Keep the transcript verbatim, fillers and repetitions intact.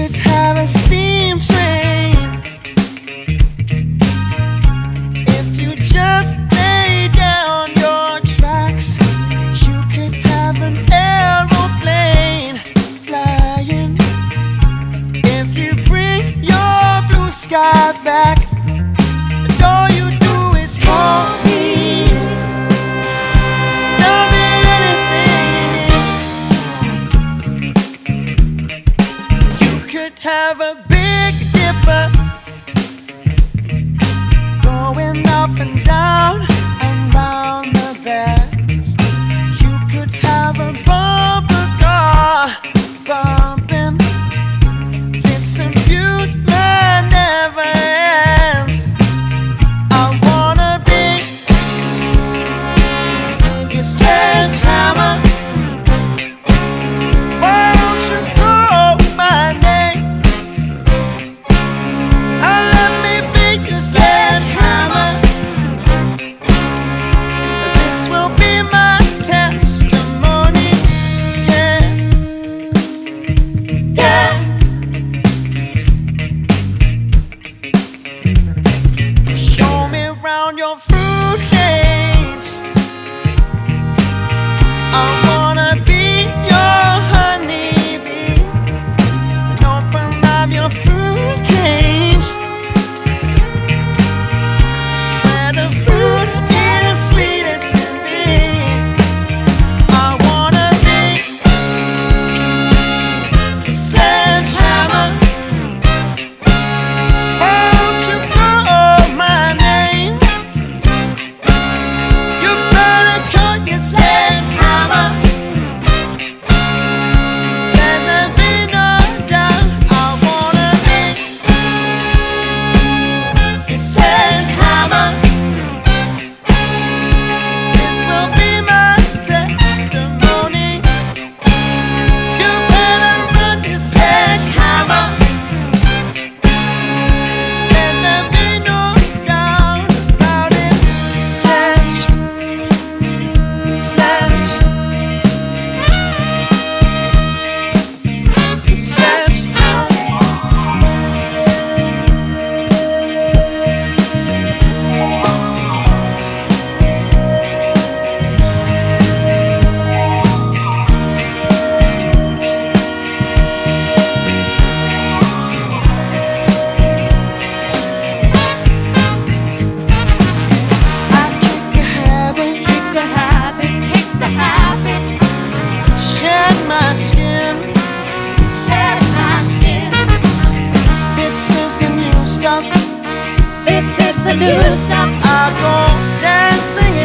should have a steam train. If you just lay down your tracks, you could have an aeroplane flying. If you bring your blue sky back, and all you do is call me, love me have a Big Dipper going up and down and round the bends. You could have a bumper car bumping. This abuse man never ends. I wanna be your sledgehammer. Your fruit cage, I wanna be your honeybee. Open up your fruit cage, where the fruit is sweet as can be. I wanna be your sledgehammer. This is the new stuff. I go dancing.